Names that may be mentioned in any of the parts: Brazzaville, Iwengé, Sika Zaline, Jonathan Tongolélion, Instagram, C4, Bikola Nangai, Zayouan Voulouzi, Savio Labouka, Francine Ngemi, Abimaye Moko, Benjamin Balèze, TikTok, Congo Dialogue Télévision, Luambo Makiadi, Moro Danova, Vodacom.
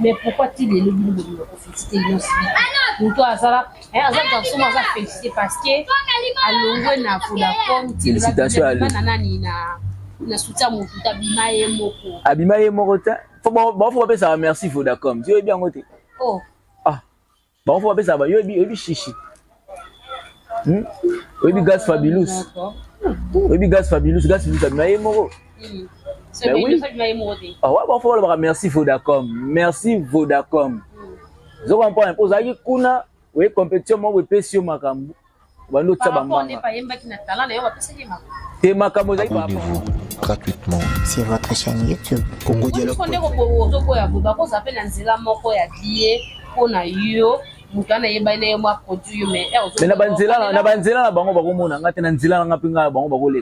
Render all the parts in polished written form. Mais pourquoi tu es le boulot pour féliciter les gens? Pour toi, féliciter parce que à l'envoi n'a Vodacom, félicitations à lui. Na soutien mon putain Abimaye Moko. Bon faut appeler ça merci Vodacom. Tu es bien côté. Oh. Ah. Bon faut appeler ça yo bi chichi. Hm. Yo bi gaz fabulous. Yo bi gaz fabulous Abimaye Moko. Ben oui. Ah ouais, bon, faut merci Vodacom. Merci Vodacom. Je comprends un peu. Zaki kuna, oui, compétition, moi, oui, pêche, makambu. Bando tabamba. T'es makambo, Zaki. Abonnez-vous gratuitement sur votre chaîne YouTube Congo Dialogue. On est au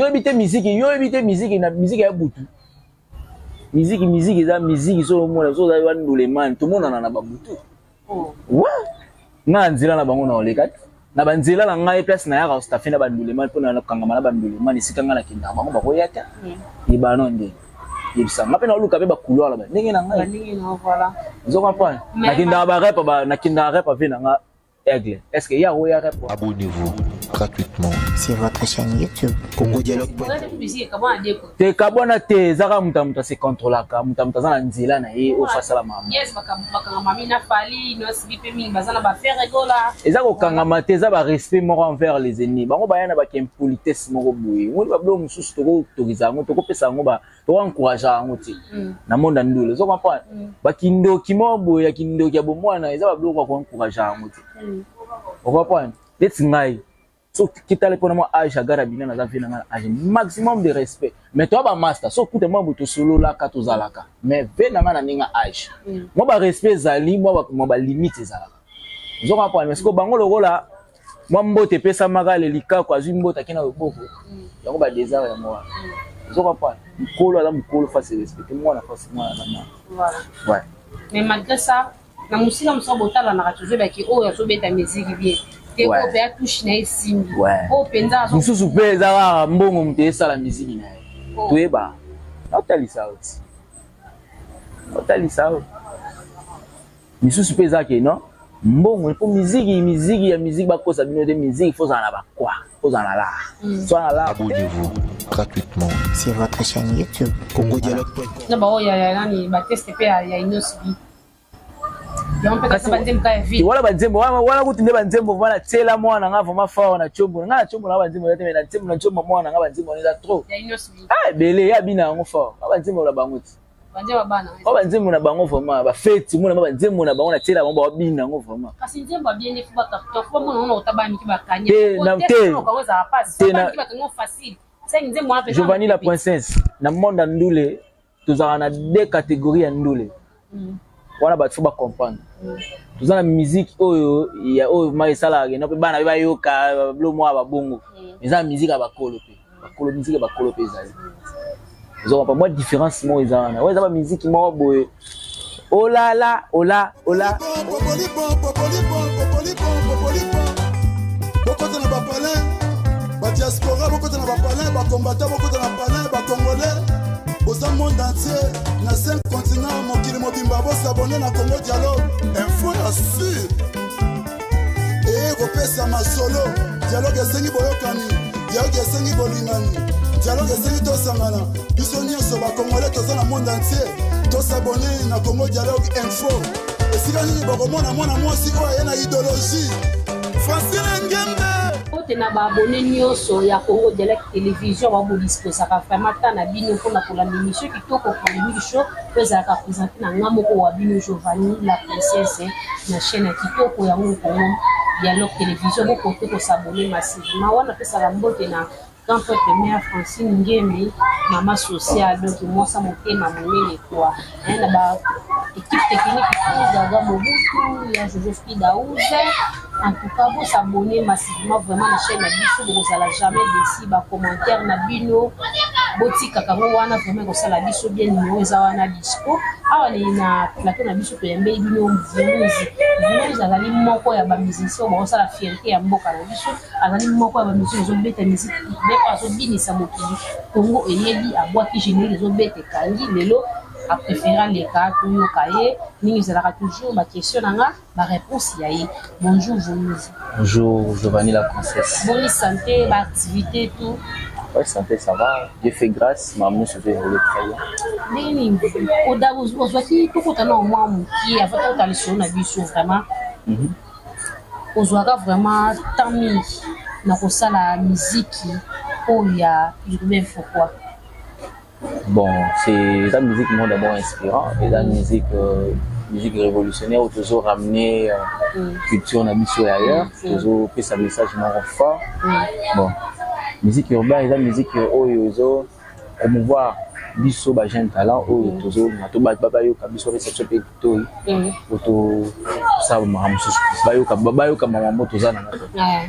yo habite musique, musique à bout. Musique, ça musique sur le monde, sur Zayouan Voulouzi, tout le monde en a bout. Ouais. Na nzela na bango na lekat. Na banzela na ngai place na ya Rasta fina ba Voulouzi pour na kangama na ba Voulouzi, sika ngala kinda bango ba koyata. Ni banonde. Yebisa. Ngape na luka ba couleur la ba. Ndenge na ngai. Ndenge na voilà. Zo comprendre. Na kinda ba rep ba na kinda rep avina nga aigle. Est-ce que ya roya rep? Abonnez-vous gratuitement sur votre chaîne YouTube Congo Dialogue. Te kabona te zaka mutamta se contrôler ka mutamta za nzela na ye o face la mama. Yes bakanga mami na fali no sipe mini bazana ba faire rigola. Ezako kangama te za ba respect moko envers les ennemis. Bango bayana ba impolitesse moko boye. Ngoli ba blo mususu to ko tokiza ngo to ko pesa ngo ba to encourager ngo ti. Na monda ndule zo comprendre. Ba kindo kimombo ya kindo ya bomwana eza ba blo ko encourager ngo ti. O comprendre. Let's ngai qui t'a l'économie âge à garabiner dans la ville maximum de respect mais toi bah master sauf que moi buto solo là kato zalaka mais venama na ninga âge moi bah respect zali moi bah limite zalaka je comprends mais ce que bango le rôle là moi mbote pesa maga lelika kwa zui mbote akina boko yango bah désert ya moi je comprends mukolo ala mukolo face respect moi na face moi na voilà ouais mais malgré ça na musika msobota la na toujours ba ki o ya sobeta musique bien. Ouais. Abonnez-vous gratuitement sur votre chaîne YouTube Congo Dialogue. Voilà, voilà, vous tenez Banzembo, voilà, c'est la moine, on a vraiment fort, on a chombo, trop. Ah, belé, abina, on fort, Banzembo la bangout. Banzembo la bangout, vraiment, bah, fête, mon Banzembo la bangout, c'est la bangout, bien, on vraiment. Parce que Banzembo bien, il faut pas t'en on tabac, qui va gagner. C'est Giovanni la princesse, dans le monde andoulé, tu as deux catégories andoulé. Voilà, bah, faut pas comprendre. Tout ça la musique oh il y a oh mais ça là non pas na ba yoka blo moi ba bongo mais ça musique ba kolo musique ba kolo pe ça ils ont pas moi différence moi ils ont ouais ça ba musique moi boy oh la la oh la oh la bokota na ba palais ba diaspora bokota na ba palais ba combattant bokota na palais ba congolais. Aux monde entier, dans 5 continents, mon kilo mobimba, vous s'abonnez à Congo Dialogue. Info assure. Et repère ça ma solo. Dialogue est seni boyokani. Dialogue est seni bolimani. Dialogue est seni tosangana. Nous sommes sur la Congolais, tous dans le monde entier. Tous s'abonnez à Congo Dialogue. Info. Et si vous avez mon amour, si vous avez une idéologie, facile en game. Abonné sur la Congo Dialogue Télévision, on vous dit que ça va faire matin à Bino pour la ministre qui toque au premier show, que ça va présenter la Namoko à Bino Giovanni, la princesse, la chaîne qui toque au Congo Dialogue Télévision, vous comptez que s'abonner massivement. On a fait ça la botte et la campagne de mère Francine Ngemi, maman sociale, donc moi ça m'a fait ma monnaie et quoi. Équipe technique, en tout cas, vous s'abonnez massivement vraiment à la chaîne, vous n'allez jamais laisser vos commentaires, boti kakango wana pour me consala biso bien numéro zawana disco awali na plateau na biso pembe ibino mvuzi mvuzi azali moko ya ba musiciens bo sala fierté ya mboka na biso azali moko ya ba musiciens zo beta musique bepa zo binisa mokili Congo eyedi abwa ki générique zo beta kangi lelo a préférant les cas pour yo kaye ningi zalaka toujours ma question nanga ma réponse yaye. Bonjour Voulouzi. Bonjour Giovanni la princesse. Bonne santé, ma activité tout. Oui, santé, ça va. Dieu fait grâce, ma mère se fait le travail. Bon, c'est la musique moi d'abord inspirante et la musique musique révolutionnaire où toujours ramener culture en amitié ailleurs, toujours plus un message moins fort. Bon. Musique urbaine et la musique oyozo promouvoir biso ba jeune talent o tozo mato ba babayo ka biso reception pe to to sa ma mususu babayo ka mama moto zana na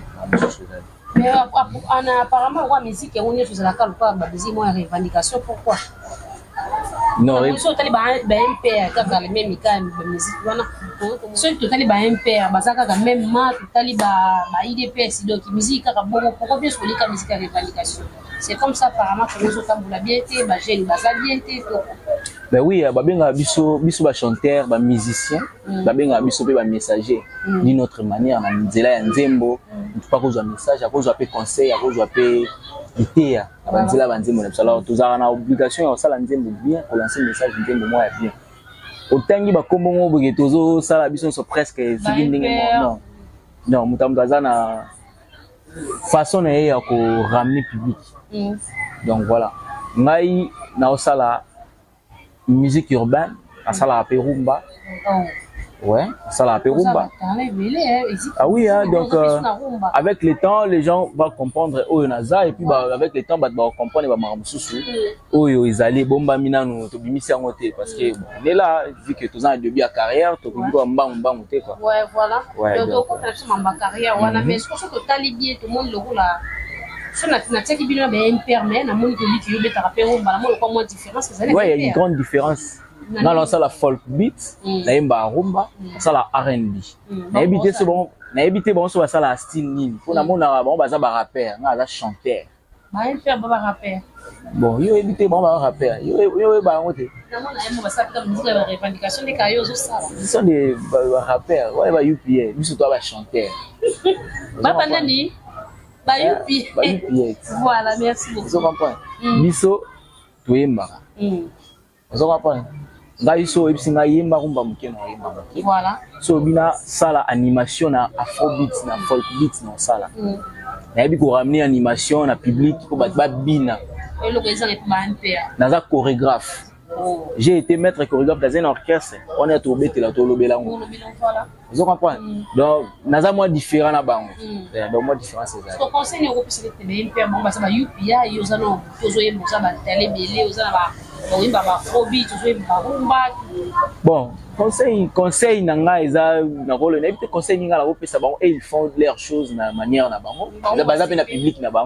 mais apparemment wa musique on est tous à la cale pas ba désir moi revendication pourquoi non ils sont allés ba MPR ka dans les mêmes cas ba musique wana ceux qui tali ba MPR ba saka ka même ma tali ba IDPS donc musique ka bongo pourquoi bien soli ka musique revendication c'est comme ça apparemment que nous sommes la bienté ba jeune ba sa bienté tout ben oui ba benga biso biso ba chanteur ba musicien ba benga biso pe ba messager d'une autre manière na nzela ya nzembo pas cause un message à cause appeler conseil à cause appeler idée ba nzela ba nzembo na sala tous ana obligation ya sala nzembo bien pour lancer message nzembo moi ya bien au tangi ba kombongo bogetozo sala biso so presque zibindinge non non mutamutazana façon na ya ko ramener public. Donc voilà ngai na osala musique urbaine asala perumba ouais asala perumba ah oui hein, donc avec le temps les gens vont comprendre oyonaza et puis bah, avec le temps bah vont comprendre bah maramususu oyo ezali bomba mina no to bimisi yango te parce que bon on est là vu que tous en début à carrière to ko mbangu te quoi ouais voilà donc au contraire c'est ma carrière wana mais ce que totali bien tout le monde le roule ouais, il y a une grande différence. Dans la folk beat, la rumba, la R&B. Bon sur la style pour la rappeur, la chanteur. Bon, il évite bon rappeur. Ce sont des rappeurs, ouais, toi chanteur. Voilà, merci beaucoup. Vous comprenez? Biso, tu es marrant. Vous comprenez? Biso, il y a un marrant qui est marrant. Voilà. So, il y a une animation à afrobeat, à folkbeat dans la salle. Il y a une animation à public pour battre Bina. Et le président est pas un père. Dans un chorégraphe. J'ai été maître chorégraphe dans un orchestre. On est tombé là, tout le bélango. Vous comprenez? Donc, nous avons différents là-bas. Donc, moi, différence c'est ça. Parce que conseil n'europe, c'est que les pères, bon, ça va yupia, ils ont besoin de ça, d'aller bélé, ils ont besoin de phobie, ils ont besoin de bon, conseil n'anga, ils ont un rôle. N'importe quel conseil n'anga, la robe, ça va. Et ils font leurs choses de la manière là-bas. Ils ont besoin d'un public là-bas.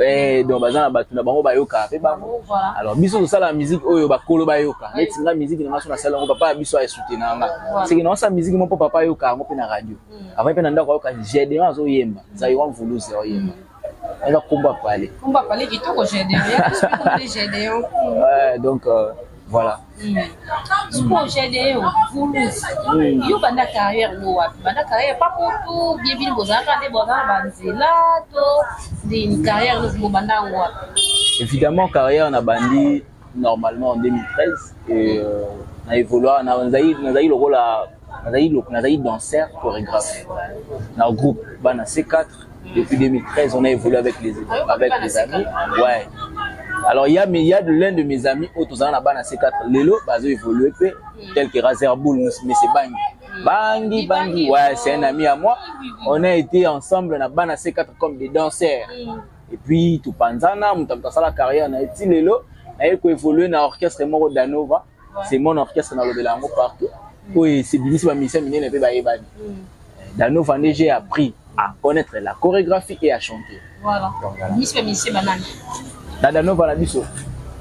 Et donc, besoin d'un bateau là-bas, bayoka, bayoka. Alors, bisous ça la musique, oh, bah colo bayoka. Mais c'est la musique de nation nationale, on va pas bisous à soutenir nanga. C'est que non, sa musique mon papa yo ka ngopena radio avant pe nanda kwa jede mazo yemba Zayouan Voulouzi oyemba ela kumba pale kitoko jede ya kumbe jede yo ouais donc voilà pour jede yo Voulouzi yo banda carrière no wa banda carrière pas pour tout bien bien bozaka de bozaka banzela to din carrière no mo banda wa évidemment carrière na bandi normalement en 2013 et na évolué na zaï le rôle à on a eu danseur, chorégraphe. On a un groupe Bana C4. Depuis 2013, on a évolué avec les amis. Ouais. Alors, il y a l'un de mes amis, autour de Bana C4, Lélo, ils ont évolué, tel que Razer Boul, mais c'est Bangi. Bangi, ouais, c'est un ami à moi. On a été ensemble dans Bana C4 comme des danseurs. Et puis, tout Panzana, Moutamtasa la carrière, on a été Lélo, on a évolué dans l'orchestre Moro Danova. C'est mon orchestre dans le Bélango partout. Oui, c'est difficile, mais c'est miné, dans nos années, j'ai appris à connaître la chorégraphie et à chanter. Voilà. Donc, voilà. Danova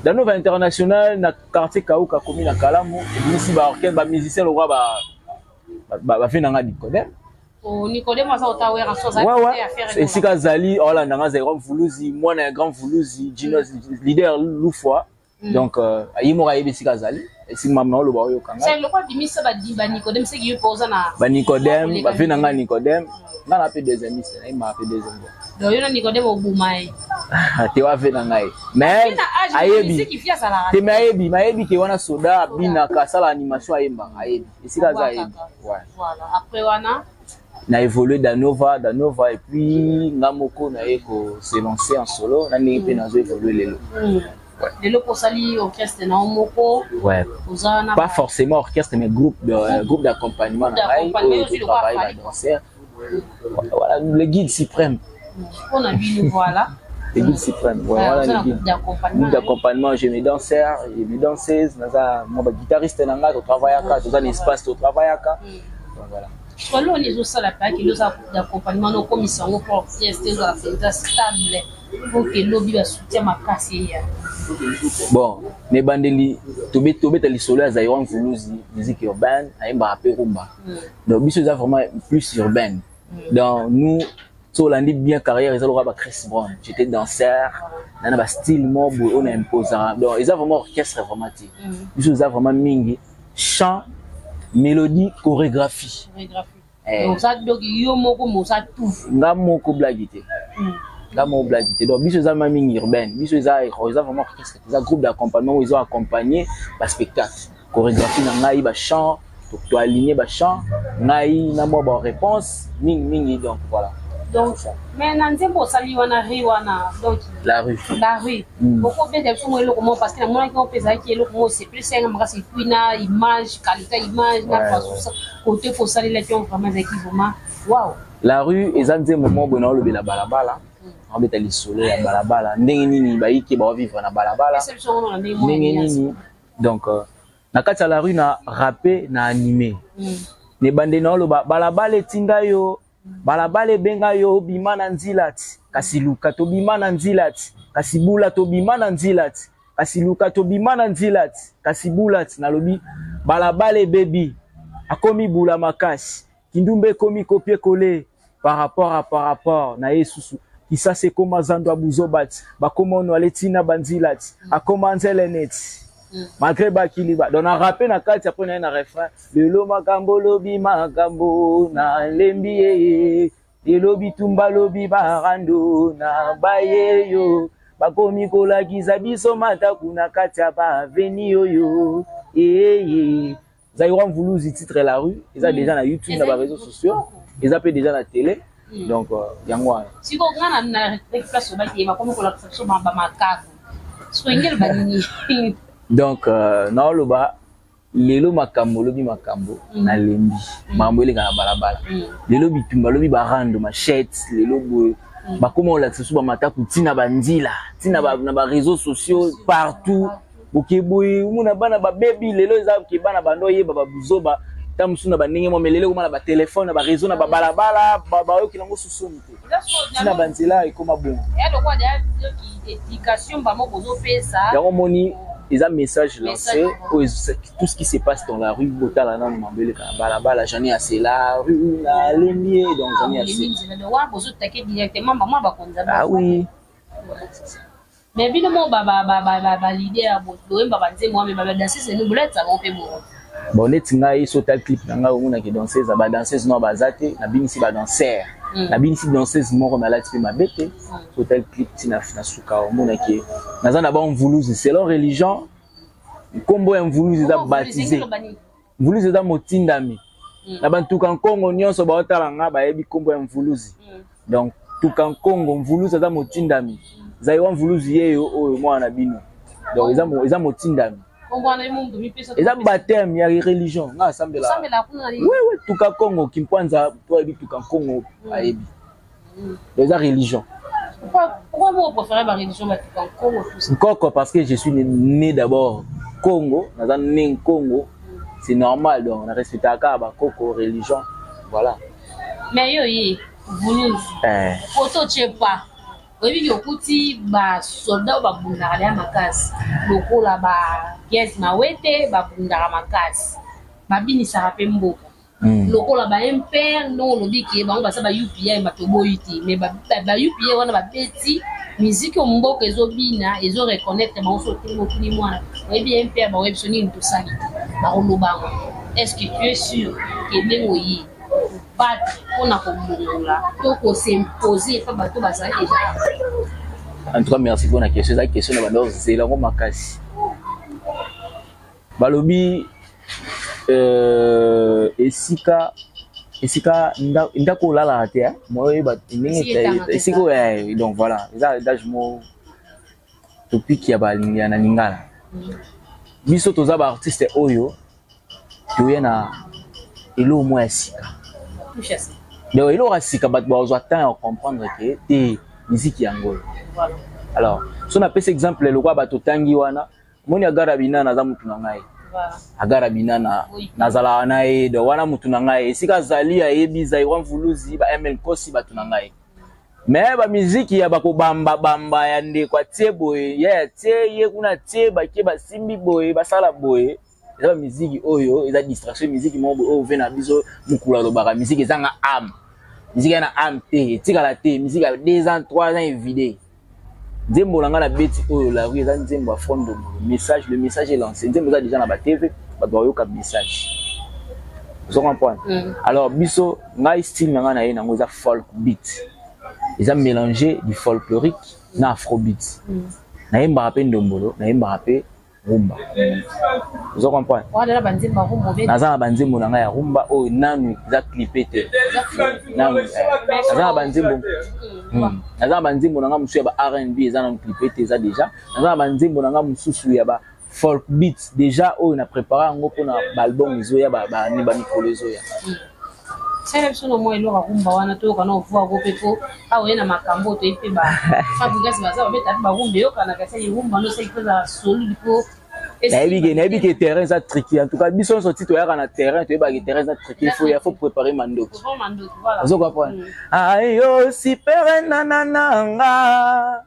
Danova international na quartier Kaouka komi na Kalamu ici ba orchestre ba musicien le roi ba fait nanga Nicodème. Oh Nicodème ça otawe en chose à faire. Et Sika Zaline oh là nanga Zayouan Voulouzi moi na grand Voulouzi leader Loufoa. Donc ayimora yebe Sika Zaline et si maman le ba yo kanga. C'est le roi dimi ça ba di ba Nicodème c'est qui pose na ba Nicodème ba fait nanga Nicodème na la paix des amis c'est là il m'a fait des amis. Donc yo na Nicodème obumai. Tu vas faire n'angai. Mais ayebi, tu m'ayebi, m'ayebi qui wana soda, bina kasa l'animation ayemba, ayebi. Ici là ça ayebi. Voilà. Après wana, na évolué Danova et puis Ngamoko na eko se lancer en solo, na n'épe na zo évoluer lelo. Lelo pour sali orchestre na Ngamoko. Ouais. Pas forcément orchestre mais groupe d'accompagnement na ayebi. D'accompagnement de danser. Voilà le guide suprême. On a vu le voilà. Les guides suprêmes, voilà les guides d'accompagnement. J'ai mes danseurs, j'ai mes danseuses, mon guitariste, je travaille à cas, j'ai un espace de travail à cas. Voilà. Quand on est au salon, il y a d'accompagnement, nos commissions, nos portiers, c'est stable. Il faut que l'objet soutienne ma casse. Bon, les bandeli, tomber les soleils, Zayouan Voulouzi, musique urbaine, aime rapper rumba. Donc, bisous, c'est vraiment plus urbaine. Donc, nous. On dit bien carrière, ils ont Chris Brown. J'étais danseur, on a style mob, on a imposant. Donc, ils ont vraiment orchestre dramatique. Ils ont vraiment mingi chant, mélodie, chorégraphie. Donc, ça, yo moko ça tout. Nga moko blagité. Nga moko blagité. Donc, ils ont mingi urbaine. Ils ont vraiment orchestre. Ils ont groupe d'accompagnement où ils ont accompagné le spectacle. Chorégraphie, ils ont chant, ils ont aligné le chant, ils ont réponse, mingi, donc voilà. Donc, maintenant, la rue. Beaucoup de gens parce que c'est plus image, qualité image, côté pour salir vraiment équipements. Waouh. La rue, ils ont des moments où on le balabala. On met les soleils à balabala. Nengenini, bah qui va vivre à balabala. Nengenini. Donc, nakata la rue na rappé na animé. Ne bandé non le balabala tingayo. Balabale benga yo bima nanzilat kasiluka to bima nanzilat kasibula to bima nanzilat kasiluka to bima nanzilat kasibulat nalobi balabale baby akomi bula makasi kindumbe komi copier coller par rapport na yesusu kisa se koma zando abuzobat bakoma no aletina banzilat akoma nzele net. Malgré Bakiliba, on a rappelé la carte après un refrain. Le loma gambo lobi magambo na lembiye, le lobi tumba lobi barando na baye yo. Bakomi kola gizabiso mata kuna katia ba veni yo. Zayouan Voulouzi titre la rue. Ils ont déjà na YouTube, na réseaux sociaux. Ils appellent déjà la télé. Donc yangwa. Si on a na place au bâtiment, comment on la section ma macaque. Soignez le bâtiment. Donc, na loba lelo makambo lobi makambo na lembi mambo ile kana balabala lelo bitumba lobi barando machette lelo boy bakoma on la tsu ba mata kutina bandila tina ba na ba réseaux sociaux partout bokeboy muna bana ba baby lelo za ke bana bando yeba ba buzoba tamsu na banenge mo melelo kuma na ba téléphone na ba réseaux na ba balabala ba yo kina ngususuni te tina bandila ikoma bongo ya lokwa ya ki éducation ba mo bozo pesa ya omoni. Ils ont un message lancé, tout ce qui se passe dans la rue, j'en ai assez la rue, la lumière, donc j'en ai assez. Ah oui. Mais évidemment, l'idée à danser, c'est nous, ça va faire bon. Bon, clip, danseuse, non, danser. La binisi danseuse mort malade c'est ma bête total clip tina na suka omonaki nazana ba Voulouzi c'est leur religion combo en Voulouzi za baptisé Voulouzi za motindami na bantu kan Congo nyonso ba otalanga ba yebi combo en Voulouzi donc tout kan Congo Voulouzi za motindami Zayouan Voulouzi yeyo oyo mwana bino donc eza motindami ils ont baptême, il y a une religion. Oui, tout le Congo, qui pointe à toi, tout le Congo, ils ont religion. Pourquoi vous préférez ma religion à tout le Congo? Encore parce que je suis né d'abord Congo, nous sommes nés au Congo, c'est normal, donc on respecte la religion. Voilà. Mais yo, vous ne pouvez pas. Oui, au petit bas soldat va bundar la macasse. Le coup là-bas, pièce ma ouette, va bundar la macasse. Ma bini ça rappelle beaucoup. Le coup là-bas, un père, non, on dit qu'il va passer par UPI, ma toboïti. Mais bah, UPI, on a ma petit musique au mbo que Zobina, et ils ont reconnaître mon sauté, mon tout le monde. Oui, bien, un père, ma websonne, une personne. Ma rouloba, est-ce que tu es sûr que même oui? En tout cas, merci pour la question. La question de la c'est la remarquasse. Balobi, Sika, Sika, Ndako la terre, moi, donc voilà, topic ya na Lingala. Biso toza ba artiste oyo, toyena elo moi Sika. Mais il aura si à comprendre que tu musique angolaise. Alors, si on a cet exemple, le roi Batotangi wana, moni agarabina na zamutunangai. Agarabina na zalaanae de wana mutunangai. Sika Zali a ebi Zayouan Voulouzi ba ML Kosi batunangai. Mais ba musique ya bako bamba bamba ya ndeko tie boy, ya tie kuna tie ba ke ba simbi boy, ba sala boy. La musique oyo et la distraction musique mon vena biso mukula lobara musique ezanga âme musique na âme té tika la té musique a 2 ans 3 ans vidé nzembo langa na beti oyo la rue za nzembo front de message le message est lancé nzembo za déjà na ba TV ba doyo ka message vous comprenez alors biso ngai style nanga na yena ngoza folk beat ils ont mélangé du folklorique na afrobeat na yemba rapé ndombolo na yemba rapé rumba. Vous comprenez? Nazana banzimbo nanga ya rumba o nanu za clipete. Nanu. Nazana banzimbo nanga musu ya ba R&B za na clipete za déjà. Nazana banzimbo nanga mususu ya ba folk beats déjà o na préparer ngo ko na album zo ya ba ni ba mikolo zo ya. Sele sono mo elo rumba wana to kana ofuwa ko pepo awe na makambo to ipe ba. Fa bugasi ba za ba ta ba rumba yo kana ka sai rumba no sai ko za solo dipo. Naïbi que terrain ça triqué en tout cas biso sorti to yaka na terrain to ba que terrain ça triqué il faut préparer mandok. Voilà. Vous comprenez? Ayo super nanana.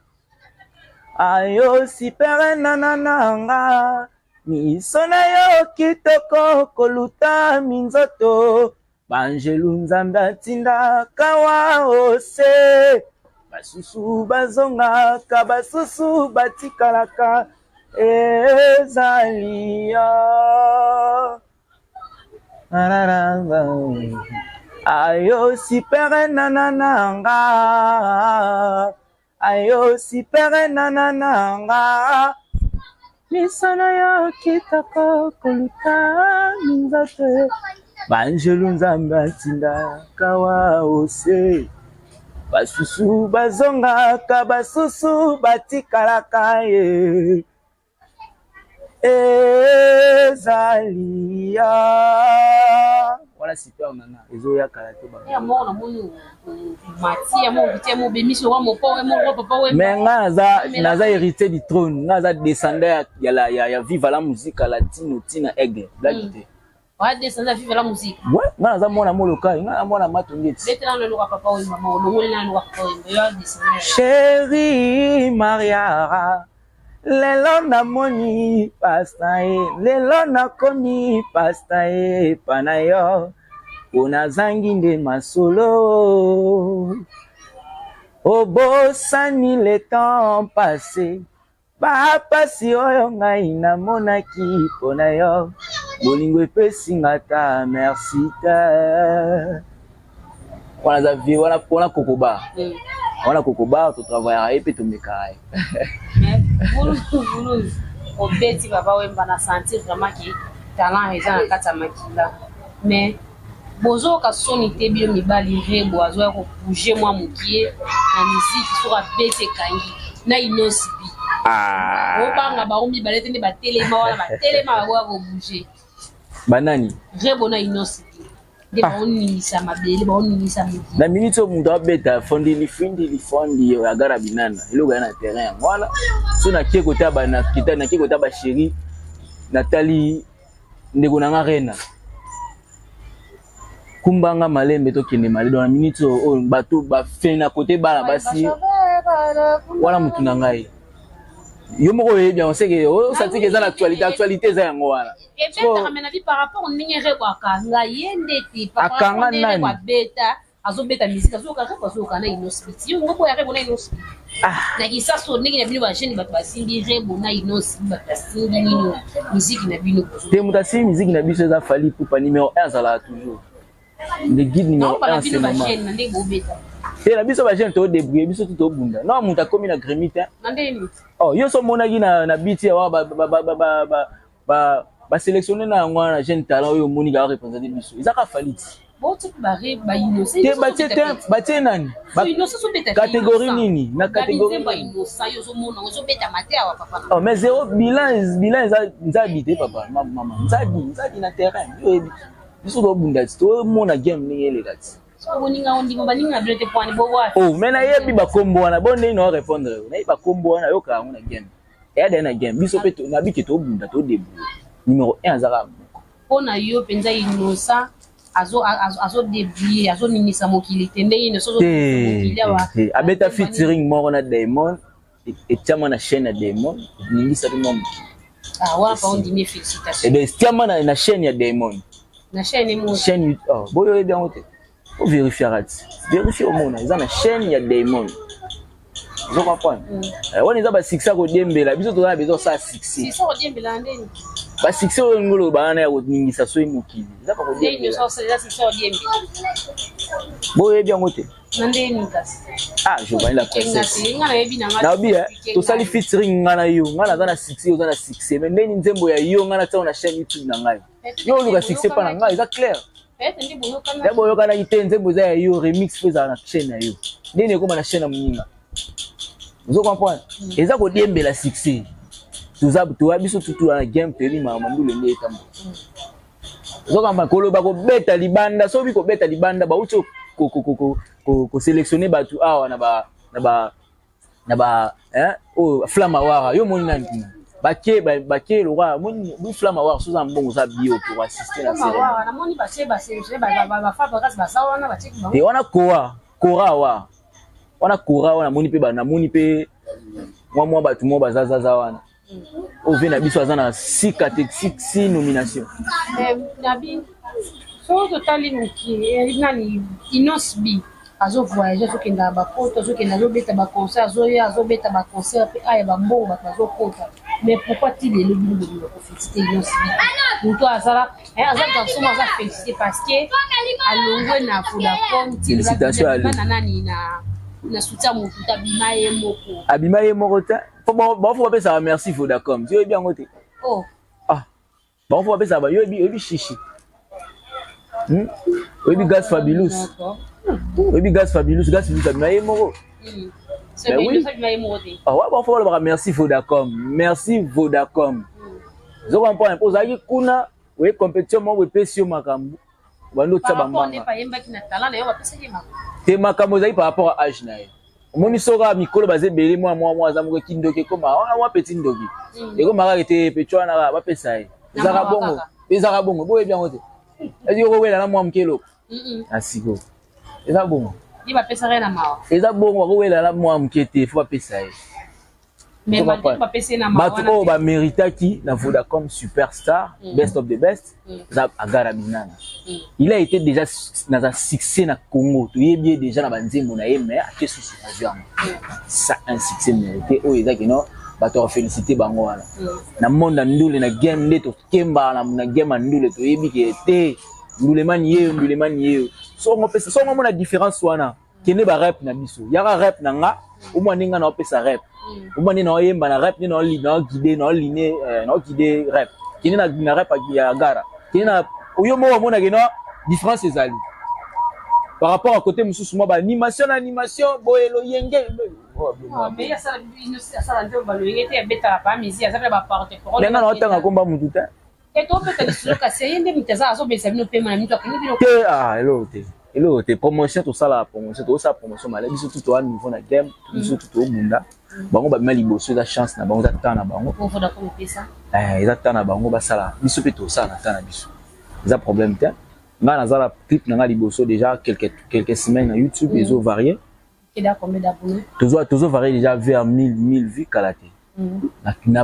Ayo super nanana. Mi sona yo kitoko koluta minzoto. Banjelu nzamba tinda kawa ose. Basusu bazonga ka basusu batikalaka. Ezalia ayo si pere nanananga ayo si pere nanananga misana ya kitako kuluka minzate banjelu nzamba tinda kawa ose basusu bazonga ka basusu batikalaka ye Ezalia. Voilà, c'est toi, maman. Ezoya Kalato. Mais Naza hérité du trône. Naza descendait. Il y a vive la musique latine, Tina Egg. Là, descendait vive la musique. Ouais, Naza, mon amour, le cas. Mon amour, le chérie Mariara. Lelo na moni pasta e lelo na komi pasta e panayo una zangi nde masolo obosani le temps passé ba pasi oyo ngai na monaki panayo bolingo epesi nga ta merci ta wana za vie wana pona kokoba on a coco bar, tu travailles et puis tu me cailles. Vous va sentir vraiment que talent est en Katamakila. Mais, Bozo Kassonité Biomibaliré, Boazoua, bougez moi mon pied, la musique sera bête Kangi, na inosibi. Ah! Au parle là-bas, on me balait, on me téléma, on me bouger. Banani. Rebona inosibi. La minute où on doit bêta, fondi, la garabinana, le terrain, voilà. Son a qui côté abana, qui t'a qui côté abachiri, Nathalie, Negonanga Rena. Kumbanga malé, mais toi qui n'es malé dans la minute où on bateau, bah, fin à côté, bah, bah, si, Voilà mon tunangai. Yomoro est bien, on sait que oh ça c'est que ça l'actualité, actualité ça y est voilà. Et bien ça ramène la vie par rapport on n'ignorait quoi Kanga yendeti par rapport on n'ignorait quoi bêta. Azo bêta musique azo kaka azo kana inospiti. Yomoro quoi y'a rien inospiti. Ah. Na kisa sonne qui n'a plus de chaîne batassingi rebona inospiti batassingi nino musique n'a plus de. Des mutations musique n'a plus de fali pour pas numéro 1 ça là toujours. Le guide numéro 1 c'est normal. Et la biso bagène to débrouiller biso tout obunda. Non muta komi na gremita. Nandeni. Oh, yo so monaki na na biti ya ba sélectionner na ngwana jeune talent yo moni ka représenter biso. Izaka faliti. Bon tu ba ré ba innocent. Te ba tie nani? Ba innocent so beta. Catégorie nini? Na catégorie ba innocent yo so mona so beta mater wa papa. Oh, mais zéro bilan za habité papa. Maman, za di na terrain. Yo biso do bunda to mona game ni ele dati. Oh, mais na yebi bakombo na bonne no répondre. Na yebi bakombo na yoka on a game. Et then again, biso pe to na biki to bunda to débrouiller. Numéro 1 azara. Pona yo penza inosa azo débrouiller, azo minisa mokili tende inoso mokili wa. Abeta featuring Moro na Diamond et chama na chaîne na Diamond, minisa tout monde. Ah wa pa on dit mes félicitations. Et ben chama na chaîne ya Diamond. Na chaîne mo. Chaîne oh, boyo e dans hôtel. On vérifie au monde. Ils ont la chaîne, il y a des démons. Vous comprenez? On est à 6 ans au Dembé, la bisou, on a besoin de ça à 6 ans. 6 ans au Ngolo, on a au Nini, ça soit Mouki. Bon, et bien, on est. Ah, je vois la princesse. Nabi, tout ça, les featuring, on a eu, on a 6 ans, on a 6 ans. Mais même, on a eu, on a la chaîne YouTube. On a 6 ans, on a eu, c'est clair. D'abord, on a été un remix fait à la chaîne. N'est-ce pas la chaîne à Mouna? Vous comprenez? Et ça, vous avez la succès. Vous avez surtout un game qui est le temps. Vous avez un colo, vous avez un libanda, vous avez un libanda, vous avez un sélectionné, vous avez un flamme à voir. Vous avez un baké le roi mon flamme à voir sous un bon zabio pour assister à ça et on a coura on a moni pe moi ba tout moi ba zaza wana au vena biso azana 6 nominations nabi so totali muki nani inosbi azo voyager so kenda ba poto so kenda zo beta ba concert zo ya zo beta ba concert pe ay ba mbo ba zo kota. Mais pourquoi tu es le boulot de la félicité? Pour toi, ça va féliciter parce que à l'envoi n'a Vodacom, tu es la soutien mon tout Abimaye Morota. Bon, faut appeler ça merci Vodacom. Tu es bien noté. Oh. Ah. Bon, faut appeler ça Yobi Chichi. Yobi Gaz Fabulous. Yobi Gaz Fabulous, Abimaye Moro. Ben oui. Ah ouais, bon, faut le voir. Merci Vodacom. Merci Vodacom. Je comprends un peu. Zaki kuna, oui, compétition, moi, oui, pêche, makambo. Bando tabamba. Te makambo zaki par rapport à âge nae. Moni sora mikolo basé belé moi zamuke kindoke koma. On a moi petit ndoki. Et comme mara était petit, on a pas pesai. Zara bongo. Bon et bien côté. Et tu vois ouais là moi mkelo. Asigo. Et ça bon. Il va peser na mawa. Eza bongo ko wela la mwa mkete faut pesa. Mais ma pas peser na mawa. Ba trop ba méritaki na Vodacom superstar best of the best za agara minana. Il a été déjà na succès na Congo. Tu es bien déjà na banzembo na yeme a ke souci na jamo. Ça un succès mérité o eza kino ba to féliciter bango wana. Na monde ndule na game leto kemba na game ndule to yebi ke te. Nous les manier. Sans mon la différence soit là. Qui n'est pas rep na biso. Yara rep nanga. Au moins n'enga n'opère sa rep. Au moins n'envoyer ma rep n'enguider rep. Qui n'est pas na rep à gara. Qui n'a oyombo au moins n'enga différence les alliés. Par rapport à côté monsieur Souma animation boelo yenge. Mais y a ça la vidéo baloyenge t'es bêta pas misé ça fait la partie. N'enga n'entend à combat mututa. Et toi, peut-être que tu as des promotions, tout ça, la promotion, tout ça, promotion, malais, tout à niveau, la game, tout au monde. Bon, bah, mais il la chance, n'a pas d'attente à Bango. On va d'accord, on fait ça. Eh, ils attendent à Bango, bah, ça là. Ils se pétent ça, n'attendent à Bissou. Ils ont problème, tiens. Là, on a la clip, on a déjà quelques semaines à YouTube, ils ont varié. Il a combien d'abonnés? Toujours varié déjà vers 1000 vues kalaté.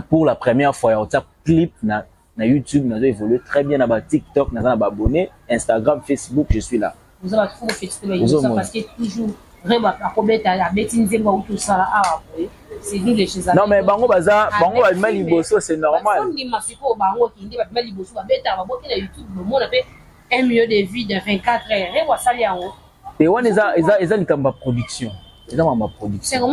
Pour la première fois, il y a un clip na YouTube, nous avons évolué très bien à TikTok, nous avons abonné, Instagram, Facebook, je suis là. Vous avez trouvé Facebook, vous avez parce que toujours tout ça c'est nous les choses. Non mais bango baza, bango mal liboso c'est normal. Un milieu de vie de 24 heures. Et on est en production. C'est vraiment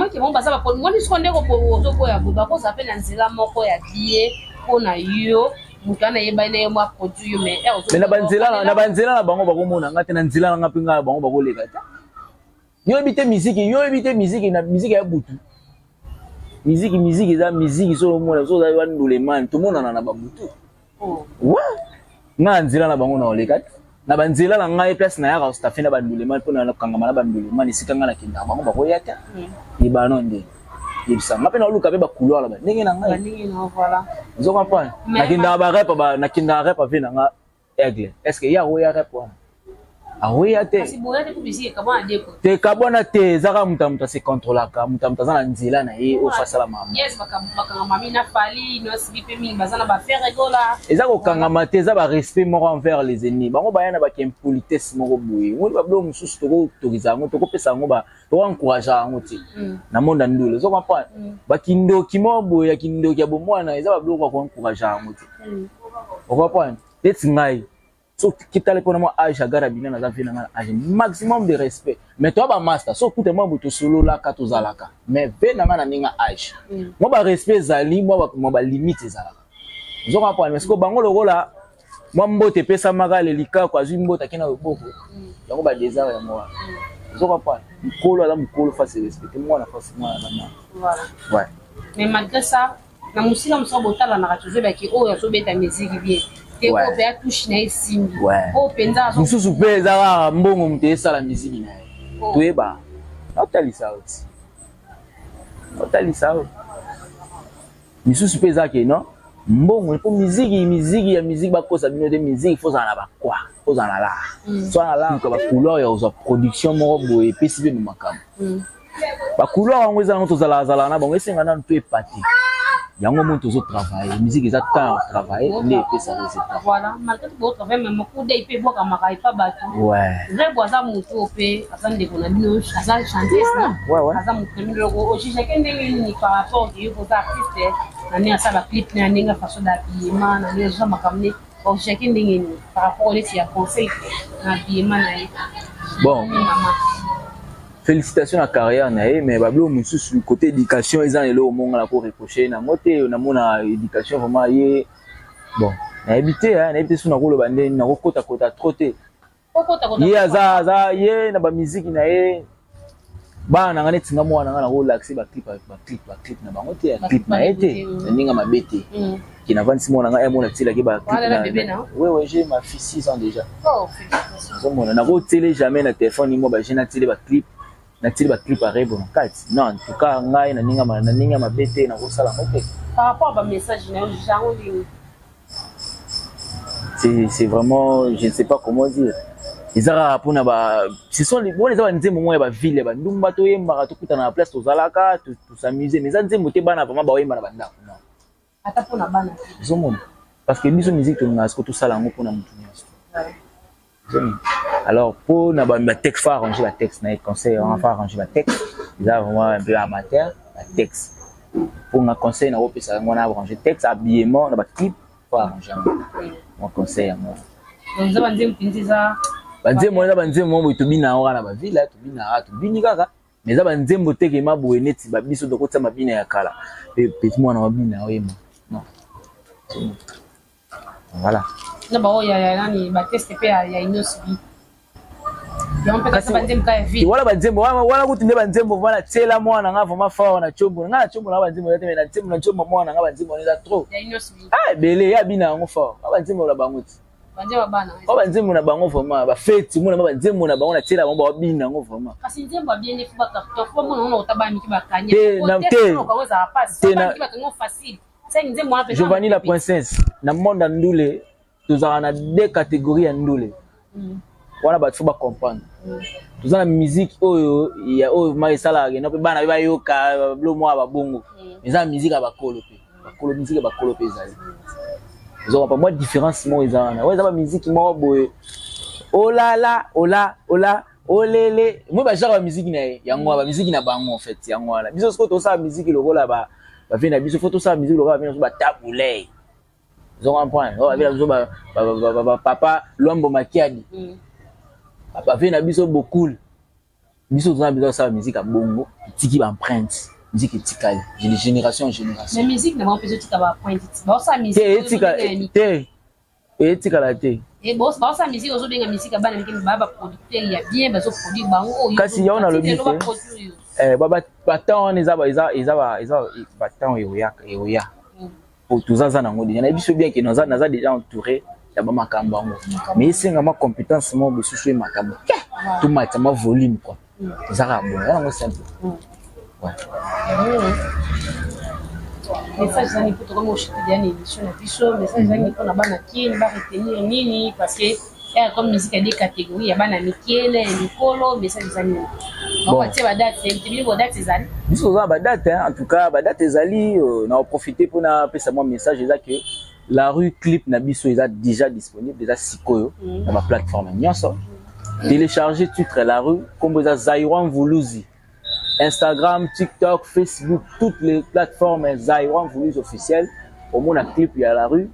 que bon baza pour moi ce qu'on est pour ya boba ko s'appelle nzela moko ya die pona yo mukana yebane mo produit mais na banzela na bango ba ko mona ngate na nzela na pinga bango ba ko lekata. Yo habite musique na musique ya butu. Musique eza musique so mo na so za wan doleman to mona na ba butu. Oh. Wa na nzela na bango na lekata. Na banzela na ngai place na ya ka staff na bandoleman pona na kangama na bandoleman isika ngala kinda bango ba ko yata. Ni banonde. Ibsa ngape na luka be ba couloir la ba. Ningi na ngai. Ningi na voilà. Zo comprendre. Na kinda ba rap ba na kinda rap ba vena nga aigle. Est-ce que ya ho ya rap wa? Te kabona te zaka mutamta se contrôler ka mutamta za nzela na ye o face la mama yes bakanga mami na fali no slipe mil bazana ba faire rigola ezako kanga mateza ba respect moko envers les ennemis bango ba yana ba impolitesse moko boye woni ba blo mususu to ko tokizango to ko pesa ngo ba to encourager ngo ti na monda ndule zo comprendre ba kindoki mo boye kindoki ya bomwana ezaba blo ko encourager ngo ti o comprendre let's ngai qui t'a maximum de respect. Mais toi, bah, master, sauf tout le monde solo là, katozalaka. Mais ben, âge. Moi, bah, respect, zali, moi, bah, limite, zalaka. Vous comprenez? Mais ce que, bah, on le voit là, moi, m'bote, pesa, maga, lelika, quoi, j'ai m'bote, akina, boko. Donc, bah, désarre, moi. Vous comprenez? M'kolo, là, m'kolo, face, respecter moi, la face, moi, la voilà. Ouais. Mais malgré ça, la moussila, m'sort, bota, la narrative, bah, qui, oh, y'a sauvé ta musique, bien. Ouais. Il y a un moment où travail, la musique est à temps de travail, les ça résultat. Voilà, malgré tout, travail, même beaucoup d'aides peuvent voir Kamara, pas battu. Ouais. Vrai voisin, mon tour, à des bonnes ça chanter ça. Ouais. À ça, mon premier logo. Aussi, chacun des uniques par rapport aux artistes, on est à ça, la clip, on est à façon d'habillement, on est à ça, ma caméra. Aussi, chacun des uniques par rapport aux tiers conseils, habillement, bon. Félicitations à la carrière, mais Bablo, sur le côté éducation, ils ont les lots au monde à reprocher. On a mon éducation vraiment. Bon, on a habité, sur le rôle bandé, on a côte à côte à trotter. Il y a musique, il y a. Bah, on a un petit peu de relaxé, clip, qui n'avance si mon anglais mon actif là qui bat ouais j'ai ma fille 6 ans déjà oh félicitations mon on a au télé jamais na téléphone ni moi bah j'ai na télé ba clip à rebo en 4 non en tout cas ngai na ninga ma bête na rosala ok par rapport à ba message na genre c'est vraiment je ne sais pas comment dire ils ara pour na ba ce sont les bonnes ba nzembo moi ba ville ba ndumba to yemba to kutana na place to zalaka to s'amuser mais ça nzembo te bana vraiment ba oyemba na banda non. Parce que nous musique tout ça là pour alors pour na texte faut arranger la texte na conseil on va arranger la texte ils ont vraiment un peu amateur la texte pour na conseil na opé ça on a arranger texte habillement na clip faut arranger mon conseil à moi donc ça bandé to bina ora na ba ville to bina to binika mais ça bandé mbote ke ma boenet ba biso de kota ma bina ya kala petit moi na bina oyema. Voilà. Non, bah, il y a un test et il y a une autre vie. Donc, peut-être que ça va dire que tu voilà, tu Giovanni la princesse, dans le monde, nous avons deux catégories. Voilà, bah faut pas comprendre. Tout ça la musique, oh, il y a oh maïsalari, non, bah na bah yoka, bleu moi bah bongo. Mais ça musique à bah colopé, musique à bah colopé ça. Ils ont pas moi différence moi ils ont. Ouais ça bah musique moi boy. Oh là là, oh là, oh là. Oh lele, moi bah j'aime la musique nae, yango la musique na bango en fait, yango là. Biso soko to ça musique le rôle là bah, bah vient na biso photo ça musique le rôle vient sur bah taboulé. Zon comprend. Oh vient biso bah papa Luambo Makiadi. Papa vient na biso beaucoup. Biso to ça biso ça musique à bongo, tiki ba empreinte, musique tikale, de génération en génération. Mais musique na ba biso tika ba empreinte. Ba ça musique. Tika tika la té. Et bon, ça musique aujourd'hui la musique à bas avec baba producteur il y a bien parce que produit bango kasi ya on a le bien eh baba batan on ils batan yoya pour tous ça nango déjà na biso bien que nous ça déjà entouré ya ba makamba bango mais singa ma compétence mo besusu makamba tout match ma volume quoi ça ra bon on simple ouais message ça n'importe comment au chute dernier émission la biso message ça n'importe na bana qui ne va retenir nini parce que comme musique a des catégories ya bana Michel et Nicolo message ça ni on va tirer date c'est timide date ezali biso za ba date en tout cas ba date ezali na profiter pour na pesa moi message ça que la rue clip na biso est déjà disponible déjà sikoyo na ma plateforme nyonso télécharger titre la rue comme ça Zayouan Voulouzi Instagram, TikTok, Facebook, toutes les plateformes Zayouan Voulouzi officielles. Au moins, un clip, il y a la rue.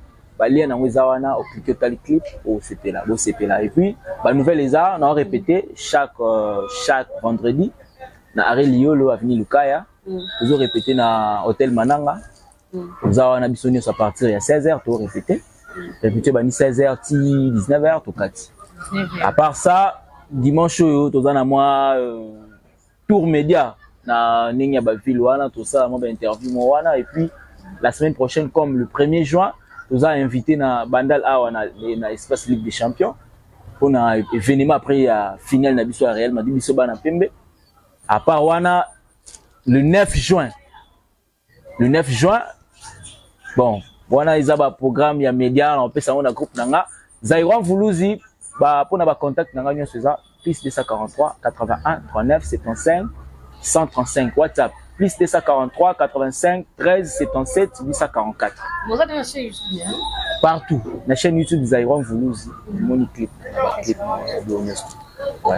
Il y a un clip, c'était là, c'était là. Et puis, la nouvelle ESA, on a répété chaque vendredi. On a relié avenue Lukaya. On a répété dans l'hôtel Mananga. On a répété à partir de 16h, on a répété. Répété 16h, 19h, tout le. À part ça, dimanche, on a moi. Tour média na ninga ba ville wana tout ça mon interview mo wana et puis la semaine prochaine comme le 1er juin nous a invité na Bandal A wana na espace Ligue des Champions pour na événement après la finale na biso Real Madrid biso bana pembe à part wana le 9 juin bon wana izaba programme ya média on peut ça on a groupe nanga Zayouan Voulouzi ba pour na ba contact nanga nyo ceza plus 243 81 39 75 135 WhatsApp plus 243 85 13 77 844 vous êtes dans la chaîne YouTube hein? Partout la chaîne YouTube Zayouan Voulouzi mon clip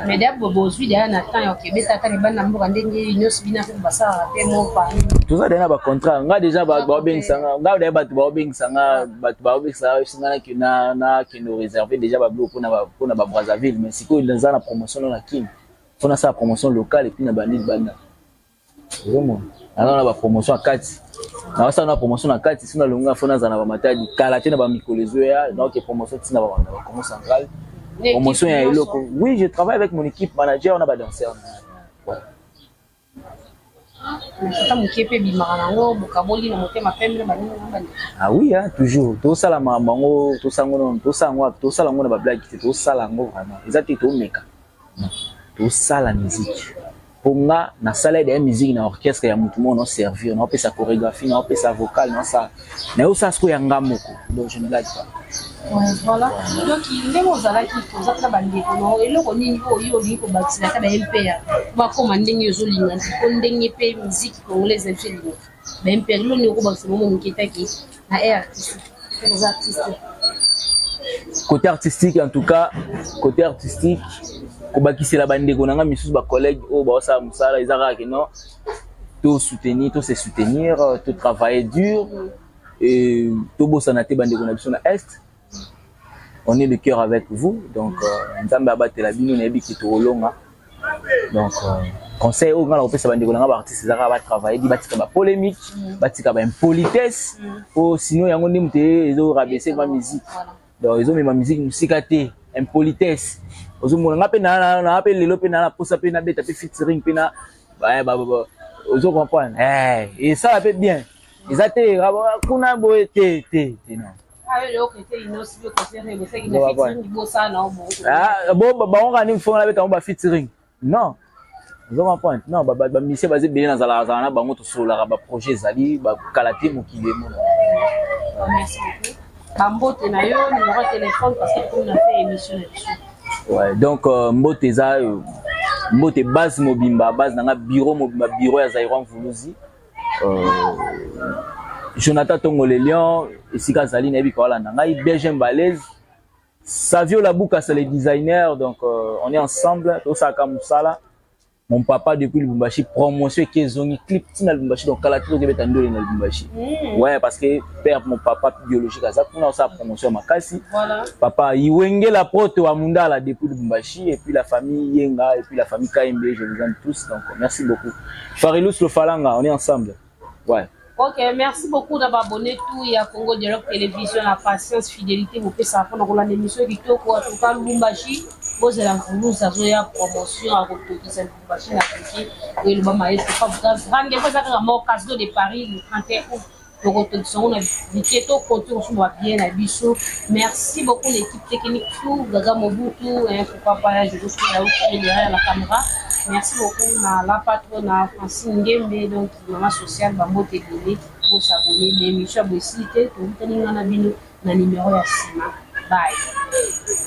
mais d'abord aujourd'hui derrière Nathan ok mais ça quand les bandes n'ont pas rendu nos binars pour passer à mon pari tout ça derrière par contrat on a déjà baobing sanga on a déjà baobing sanga sanga qui na qui nous réservé déjà bablo pour na Brazzaville mais si quoi ils lancent la promotion dans la Kim on a sa promotion locale et puis na bandit banda vraiment alors on a la promotion à 4 na ça on a promotion à 4 si on a longa on a ça na ba matadi kalati na ba mikolezwe donc promotion tina ba comment ça gal. Oui, je travaille avec mon équipe manager, on a pas danseur. Ouais. Ah oui, hein, toujours. Tout ça la maman, tout ça on a blague, tout ça la vraiment. Exactement, tout mec. Tout ça la musique. Pour moi, na salle de musique na orchestre ya mutu mon on servir, on peut sa chorégraphie, on peut sa vocale, non ça. Mais où ça se trouve ngamoko. Donc je ne blague pas. Voilà. Donc il est mozala qui pose ça bandé. Non, et le connu yo ko batisa ka ba MPR. Ba commander ni zo linga, ko ndenye pe musique congolaise en fait. Ba MPR lo ni ko batisa mo mon kita ki na artiste. Les artistes. Côté artistique en tout cas, côté artistique c'est la bande de mes collègues, tout soutenir, tout se soutenir, tout travailler dur. Et tout beau sanaté bande de est. On est de cœur avec vous, donc donc conseil au grand on peut se bande de artiste va travailler, dit batika polémique, batika impolitesse, sinon yango ndimte ezo rabaisser ma musique. Donc ezo ma musique musikaté, impolitesse. Ozomo na appelle le pena poussa pena beta pe featuring pena ba ozo comprendre eh et ça fait bien exacté kuna boye té non ah le côté inos bio concerné bo c'est qui featuring bo ça non bo ah bo ba on gagne fond avec on ba featuring non ozo comprendre non ba monsieur basé bien dans la zona ba ngoto sur la ba projet zali ba kalate mokile mo merci beaucoup bambote na yo numéro téléphone parce que on a fait émission là-dessus Ouais, donc Mboteza Mbote base mobimba base dans bureau mobimba bureau ya Zayouan Voulouzi. Jonathan Tongolélion, Sika Zaline et Bikola Nangai, Benjamin Balèze, Savio Labouka c'est le designer, donc on est ensemble, tout ça comme ça. Mon papa depuis le Bumbashi promotion qui est clip dans le Bumbashi, donc Kalati doit être dans le Bumbashi. Ouais, parce que père mon papa biologique à ça, on a sa promotion Makasi. Voilà. Papa Iwengé la porte à Mundala depuis le Bumbashi et puis la famille Yenga et puis la famille Kaimbe, je vous aime tous, donc merci beaucoup. Farilous le Falanga, on est ensemble. Ouais. Ok, merci beaucoup d'avoir abonné tout et à Congo Dialogue Télévision, la patience, fidélité, vous pouvez s'apprendre dans la l'émission du tout pour tout Lumbashi, vous allez vous la promotion à votre petit Lumbashi, oui, le moment est pas vous cadeau de Paris le 31 août. Merci beaucoup l'équipe technique, tout, Gaga Mobutu, papa, je vous fais derrière la caméra. Merci beaucoup à la patronne, à Francine Gembe, donc maman sociale, Bambo Télé, pour s'abonner, les Michel Bessité, pour vous tenir dans la numéro à Sima. Bye.